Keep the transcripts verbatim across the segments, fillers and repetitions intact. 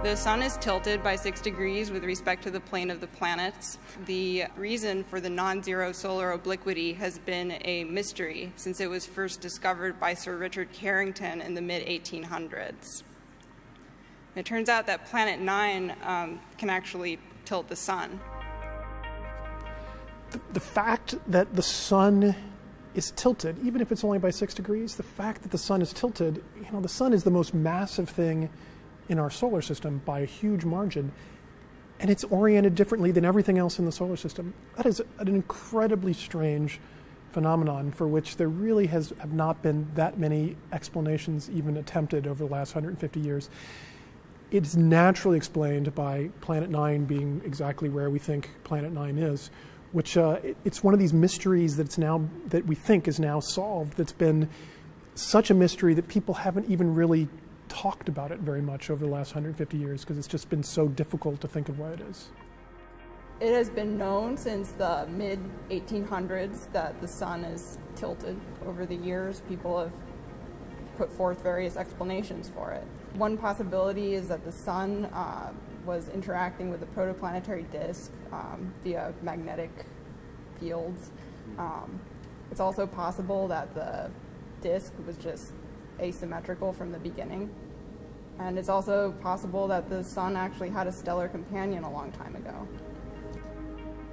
The Sun is tilted by six degrees with respect to the plane of the planets. The reason for the non-zero solar obliquity has been a mystery since it was first discovered by Sir Richard Carrington in the mid eighteen hundreds. It turns out that Planet Nine um, can actually tilt the Sun. The, the fact that the Sun is tilted, even if it's only by six degrees, the fact that the Sun is tilted, you know, the Sun is the most massive thing in our solar system by a huge margin, and it's oriented differently than everything else in the solar system. That is an incredibly strange phenomenon for which there really has have not been that many explanations even attempted over the last one hundred fifty years. It's naturally explained by Planet Nine being exactly where we think Planet Nine is, which uh, it, it's one of these mysteries that's now, that we think is now solved, that's been such a mystery that people haven't even really talked about it very much over the last one hundred fifty years because it's just been so difficult to think of why it is. It has been known since the mid eighteen hundreds that the Sun is tilted. Over the years, people have put forth various explanations for it. One possibility is that the Sun uh, was interacting with the protoplanetary disk um, via magnetic fields. Um, it's also possible that the disk was just asymmetrical from the beginning. And it's also possible that the Sun actually had a stellar companion a long time ago.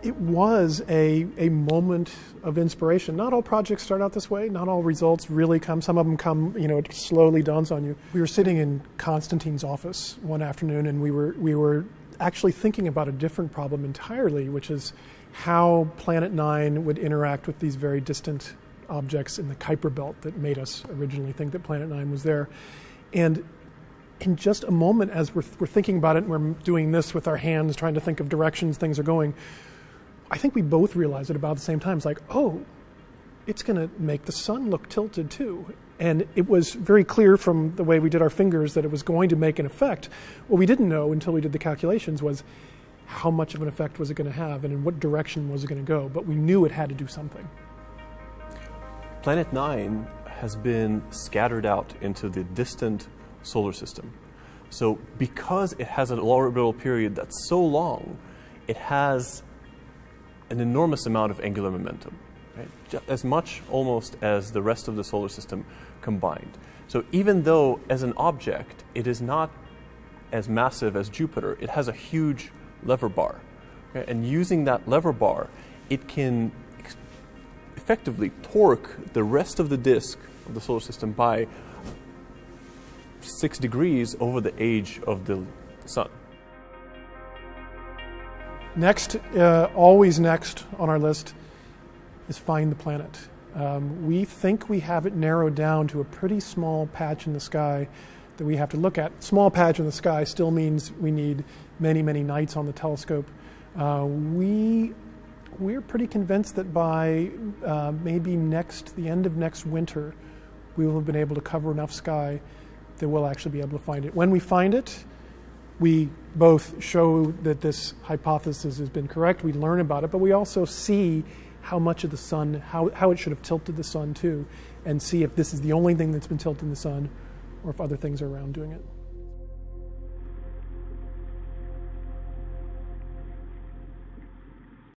It was a, a moment of inspiration. Not all projects start out this way. Not all results really come. Some of them come, you know, it slowly dawns on you. We were sitting in Konstantin's office one afternoon, and we were, we were actually thinking about a different problem entirely, which is how Planet Nine would interact with these very distant objects in the Kuiper belt that made us originally think that Planet Nine was there. And in just a moment, as we're, we're thinking about it, and we're doing this with our hands, trying to think of directions things are going, I think we both realized at about the same time, it's like, oh, it's going to make the Sun look tilted too. And it was very clear from the way we did our fingers that it was going to make an effect. What we didn't know until we did the calculations was how much of an effect was it going to have and in what direction was it going to go. But we knew it had to do something. Planet Nine has been scattered out into the distant solar system. So because it has an orbital period that's so long, it has an enormous amount of angular momentum, right? As much almost as the rest of the solar system combined. So even though as an object it is not as massive as Jupiter, it has a huge lever bar, right? And using that lever bar, it can effectively torque the rest of the disk of the solar system by six degrees over the age of the Sun. Next, uh, always next on our list is find the planet. Um, we think we have it narrowed down to a pretty small patch in the sky that we have to look at. Small patch in the sky still means we need many, many nights on the telescope. Uh, we, we're pretty convinced that by uh, maybe next, the end of next winter, we will have been able to cover enough sky that we'll actually be able to find it. When we find it, we both show that this hypothesis has been correct, we learn about it, but we also see how much of the Sun, how, how it should have tilted the Sun too, and see if this is the only thing that's been tilting the Sun or if other things are around doing it.